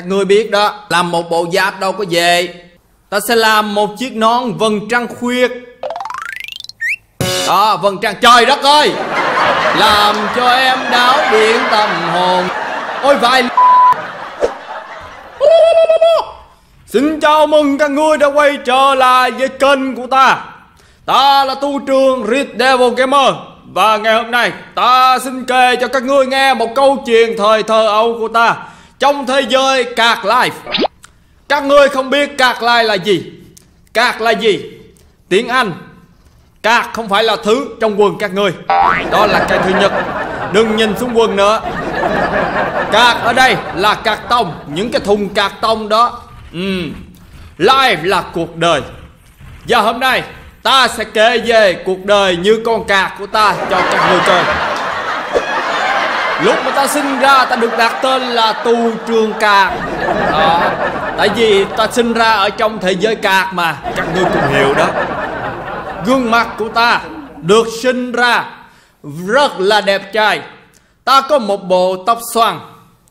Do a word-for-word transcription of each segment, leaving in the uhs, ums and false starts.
Các ngươi biết đó, làm một bộ giáp đâu có về. Ta sẽ làm một chiếc nón vầng trăng khuyết. Đó, vầng trăng, trời đất ơi, làm cho em đáo điển tâm hồn. Ôi vãi. Xin chào mừng các ngươi đã quay trở lại với kênh của ta. Ta là tu trường Cris Devil Gamer. Và ngày hôm nay ta xin kể cho các ngươi nghe một câu chuyện thời thơ ấu của ta trong thế giới CARDLIFE. Các ngươi không biết CARDLIFE là gì. CARDLIFE là gì? Tiếng Anh, CARD không phải là thứ trong quần các ngươi. Đó là cái thứ nhất. Đừng nhìn xuống quần nữa. CARD ở đây là cạc tông, những cái thùng cạc tông đó. Ừ. Life là cuộc đời. Và hôm nay ta sẽ kể về cuộc đời như con cạc của ta cho các người coi. Lúc mà ta sinh ra ta được đặt tên là tu trường cạc à, tại vì ta sinh ra ở trong thế giới cạc mà. Các người cũng hiểu đó. Gương mặt của ta được sinh ra rất là đẹp trai. Ta có một bộ tóc xoăn.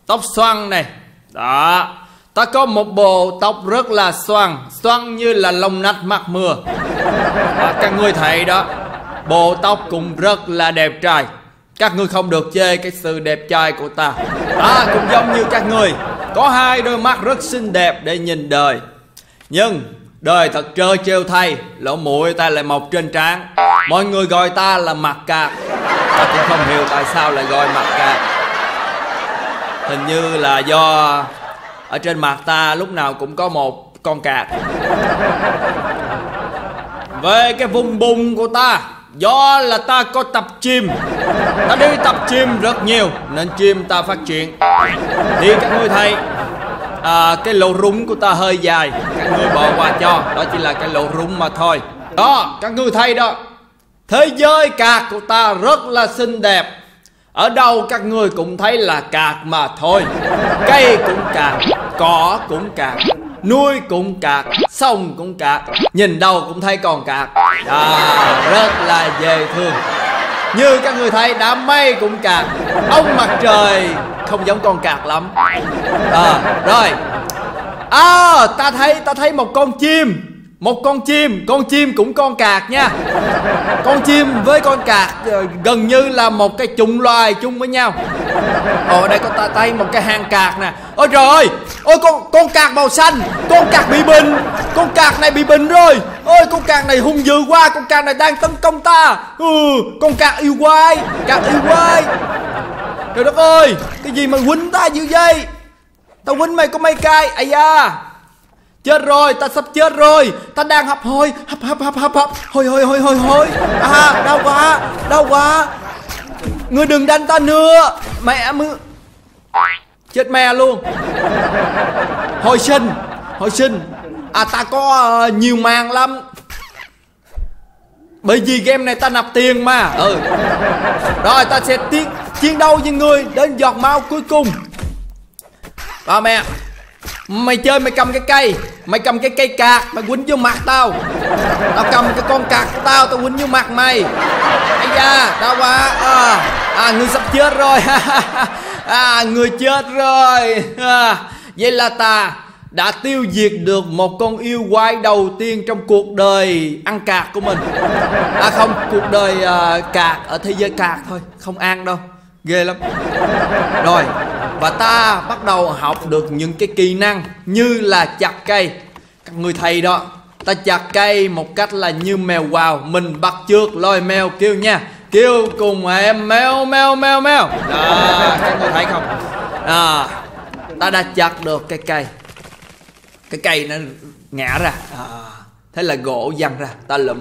Tóc xoăn này. Đó. Ta có một bộ tóc rất là xoăn. Xoăn như là lông nách mặt mưa. Và các ngươi thấy đó, bộ tóc cũng rất là đẹp trai. Các ngươi không được chê cái sự đẹp trai của ta. Ta cũng giống như các ngươi, có hai đôi mắt rất xinh đẹp để nhìn đời. Nhưng đời thật trơ trêu thay, lỗ mũi ta lại mọc trên trán. Mọi người gọi ta là mặt cạc. Ta cũng không hiểu tại sao lại gọi mặt cạc. Hình như là do ở trên mặt ta lúc nào cũng có một con cạc. Về cái vùng bụng của ta, do là ta có tập gym. Ta đi tập gym rất nhiều nên gym ta phát triển. Thì các ngươi thấy à, cái lỗ rúng của ta hơi dài. Các ngươi bỏ qua cho, đó chỉ là cái lỗ rúng mà thôi. Đó, các ngươi thấy đó, thế giới cạc của ta rất là xinh đẹp. Ở đâu các ngươi cũng thấy là cạc mà thôi. Cây cũng cạc, cỏ cũng cạc, núi cũng cạc, sông cũng cạc, nhìn đâu cũng thấy con cạc. À, rất là dễ thương. Như các người thấy, đám mây cũng cạc, ông mặt trời không giống con cạc lắm. À, rồi. À, ta thấy ta thấy một con chim. Một con chim, con chim cũng con cạc nha. Con chim với con cạc gần như là một cái chủng loài chung với nhau. Ở đây có ta thấy một cái hang cạc nè. Ôi trời ơi, ôi con, con cạc màu xanh. Con cạc bị bệnh. Con cạc này bị bệnh rồi. Ôi con cạc này hung dữ quá. Con cạc này đang tấn công ta. Ừ, con cạc yêu quái. Cạc yêu quái. Trời đất ơi, cái gì mà quýnh ta dữ vậy. Tao quýnh mày có mấy cay. Ây da. Chết rồi, ta sắp chết rồi. Ta đang hấp hôi. Hấp hấp hấp hấp hấp. Hôi hôi hôi hôi hôi. À, đau quá. Đau quá. Ngươi đừng đánh ta nữa. Mẹ mưa. Chết mẹ luôn. Hồi sinh. Hồi sinh. À, ta có uh, nhiều màn lắm. Bởi vì game này ta nạp tiền mà. Ừ. Rồi ta sẽ tiến chiến đấu với ngươi đến giọt máu cuối cùng. Ba mẹ. Mày chơi mày cầm cái cây. Mày cầm cái cây cạc. Mày quýnh vô mặt tao. Tao cầm cái con cạc của tao. Tao quýnh vô mặt mày. Ây da. Đau quá. À, à ngươi sắp chết rồi. À ngươi chết rồi. À, vậy là ta đã tiêu diệt được một con yêu quái đầu tiên trong cuộc đời ăn cạc của mình. À không, cuộc đời uh, cạc. Ở thế giới cạc thôi. Không ăn đâu. Ghê lắm. Rồi. Và ta bắt đầu học được những cái kỹ năng như là chặt cây. Các người thầy đó, ta chặt cây một cách là như mèo quào. Mình bắt chước loài mèo kêu nha. Kêu cùng em mèo mèo mèo mèo. Đó, các người thấy không? À, ta đã chặt được cái cây. Cái cây nó ngã ra à, thế là gỗ văng ra. Ta lụm.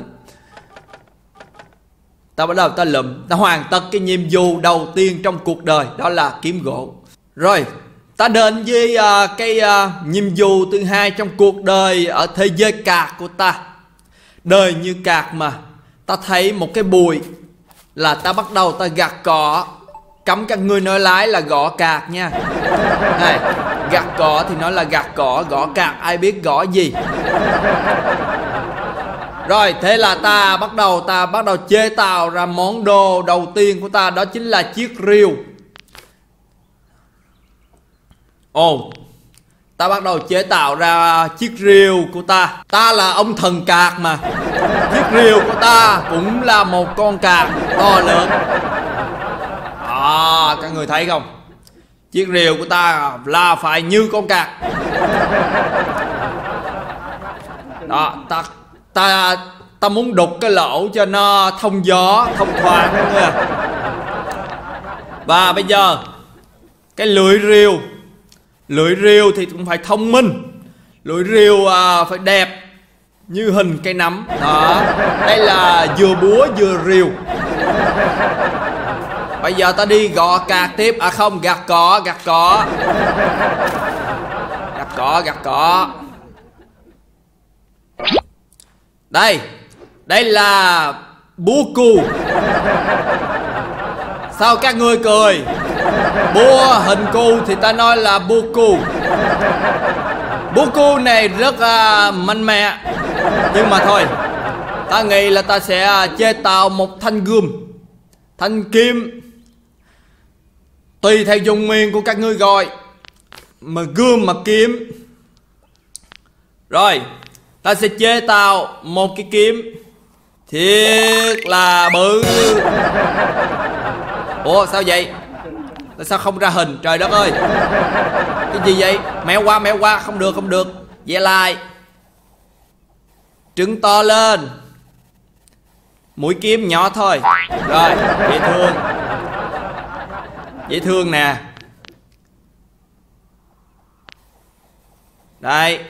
Ta bắt đầu ta lụm. Ta hoàn tất cái nhiệm vụ đầu tiên trong cuộc đời. Đó là kiếm gỗ. Rồi, ta đến với uh, cái uh, nhiệm vụ thứ hai trong cuộc đời ở thế giới cạc của ta. Đời như cạc mà. Ta thấy một cái bụi là ta bắt đầu ta gặt cỏ. Cấm các người nói lái là gõ cạc nha. Này, gặt cỏ thì nói là gặt cỏ, gõ cạc ai biết gõ gì. Rồi, thế là ta bắt đầu ta bắt đầu chế tạo ra món đồ đầu tiên của ta, đó chính là chiếc rìu. Ồ, oh, ta bắt đầu chế tạo ra chiếc rìu của ta. Ta là ông thần cạc mà. Chiếc rìu của ta cũng là một con cạc to lớn. À, các người thấy không? Chiếc rìu của ta là phải như con cạc. Đó, ta ta ta muốn đục cái lỗ cho nó thông gió, thông thoáng. Và bây giờ cái lưỡi rìu, lưỡi rìu thì cũng phải thông minh, lưỡi rìu à, phải đẹp như hình cây nấm. Đó, đây là vừa búa vừa rìu. Bây giờ ta đi gọt cạc tiếp, à không, gặt cỏ, gặt cỏ, gặt cỏ, gặt cỏ. Đây, đây là búa cù. Sao các ngươi cười? Búa hình cù thì ta nói là búa cù. Búa cù này rất uh, mạnh mẽ. Nhưng mà thôi, ta nghĩ là ta sẽ uh, chế tạo một thanh gươm, thanh kiếm, tùy theo vùng miền của các ngươi gọi. Mà gươm mà kiếm. Rồi, ta sẽ chế tạo một cái kiếm thiệt là bự. Ủa sao vậy? Tại sao không ra hình? Trời đất ơi, cái gì vậy? Mẹo qua, mẹo qua, không được, không được. Vẽ lại, trứng to lên, mũi kiếm nhỏ thôi. Rồi, dễ thương, dễ thương nè. Đây.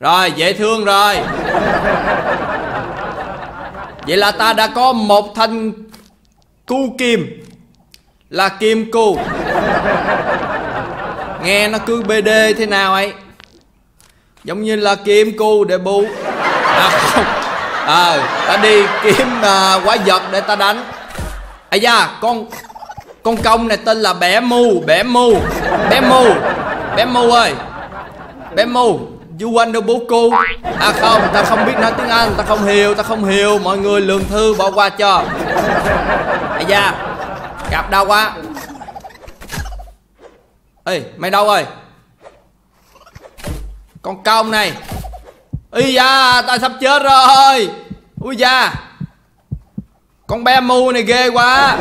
Rồi, dễ thương rồi. Vậy là ta đã có một thanh cu kim, là kim cu. Nghe nó cứ bê đê thế nào ấy, giống như là kim cu để bu. À không, à, ta đi kiếm à, quái vật để ta đánh. À da, con con công này tên là Bẻ Mù. Bẻ Mù, Bẻ Mù, Bẻ Mù ơi, Bẻ Mù. You want the boku? À không, ta không biết nói tiếng Anh, ta không hiểu, ta không hiểu. Mọi người lượng thư bỏ qua cho. Ây da, gặp đau quá. Ê, mày đâu rồi? Con cong này. Ây da, ta sắp chết rồi. Ui da, con bé mu này ghê quá.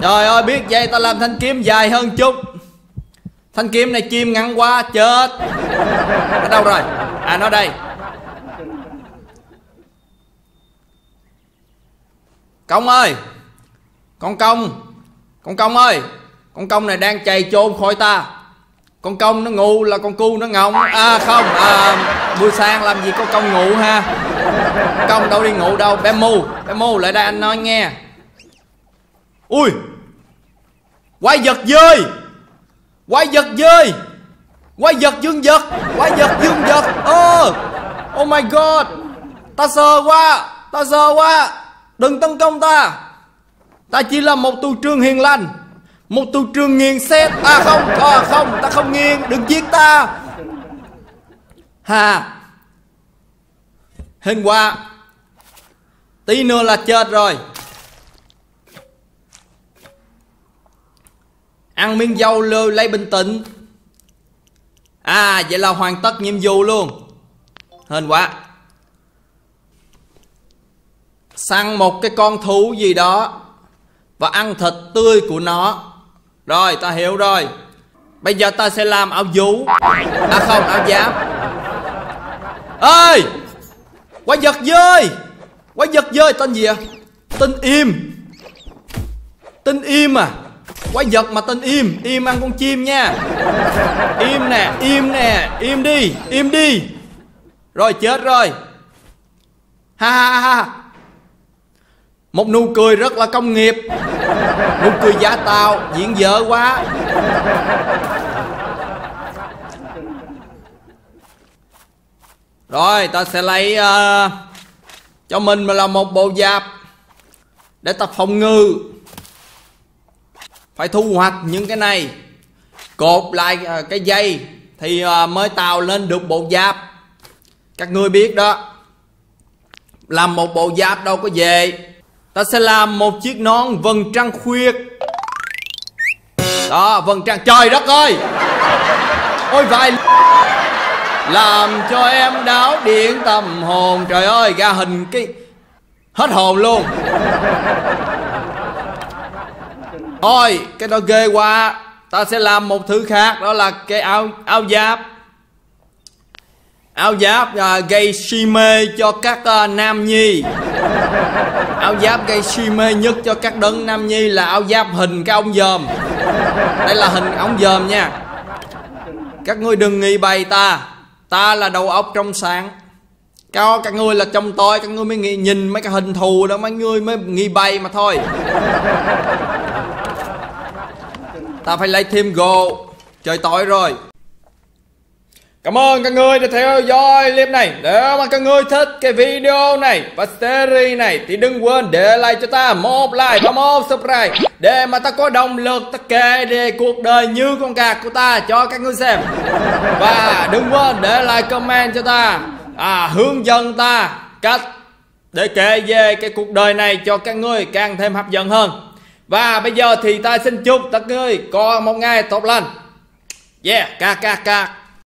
Trời ơi, biết vậy ta làm thanh kiếm dài hơn chút. Thanh kiếm này chim ngắn quá, chết. Ở đâu rồi? À nó đây. Công ơi, con công, con công ơi. Con công này đang chạy trốn khỏi ta. Con công nó ngu là con cu nó ngọng. À không, à, buổi sáng làm gì có công ngủ ha. Công đâu đi ngủ đâu. Bé Mù, Bé Mù lại đây anh nói nghe. Ui, quái vật dơi, quái vật dơi, quái vật dương vật, quái vật dương vật. Ơ, oh my god, ta sợ quá, ta sợ quá. Đừng tấn công ta, ta chỉ là một tù trưởng hiền lành, một tù trưởng nghiền xét. À không, à không, ta không nghiền, đừng giết ta. Hà, hên quá, tí nữa là chết rồi. Ăn miếng dâu lơ lấy bình tĩnh. À vậy là hoàn tất nhiệm vụ luôn. Hên quá. Săn một cái con thú gì đó và ăn thịt tươi của nó. Rồi ta hiểu rồi. Bây giờ ta sẽ làm áo vũ. À không, áo giáp. Ê, quái vật dơi, quái vật dơi tên gì ạ? Tên Im. Tên Im à? Quái vật mà tên Im. Im ăn con chim nha. Im nè, im nè, im đi, im đi. Rồi chết rồi. Ha ha ha. Một nụ cười rất là công nghiệp. Nụ cười giả tạo, diễn dở quá. Rồi ta sẽ lấy uh, cho mình mà là một bộ giáp để tập phòng ngự. Phải thu hoạch những cái này, cột lại cái dây thì mới tạo lên được bộ giáp. Các ngươi biết đó, làm một bộ giáp đâu có dễ. Ta sẽ làm một chiếc nón vầng trăng khuyết. Đó, vầng trăng, trời đất ơi. Ôi vài làm cho em đáo điển tâm hồn. Trời ơi, ra hình cái hết hồn luôn. Ôi, cái đó ghê quá. Ta sẽ làm một thứ khác, đó là cái áo áo giáp. Áo giáp uh, gây si mê cho các uh, nam nhi. Áo giáp gây si mê nhất cho các đấng nam nhi là áo giáp hình cái ống dòm. Đây là hình ống dòm nha. Các ngươi đừng nghĩ bày ta. Ta là đầu óc trong sáng. Cao các ngươi là trong tối. Các ngươi mới nghĩ, nhìn mấy cái hình thù đó, mấy ngươi mới nghĩ bày mà thôi. Ta phải lấy thêm gồ. Trời tối rồi. Cảm ơn các ngươi đã theo dõi clip này. Nếu mà các ngươi thích cái video này và series này thì đừng quên để lại cho ta một like và một subscribe để mà ta có động lực ta kể về cuộc đời như con gà của ta cho các ngươi xem. Và đừng quên để lại comment cho ta, à, hướng dẫn ta cách để kể về cái cuộc đời này cho các ngươi càng thêm hấp dẫn hơn. Và bây giờ thì ta xin chúc các ngươi có một ngày tốt lành. Yeah, ca ca ca.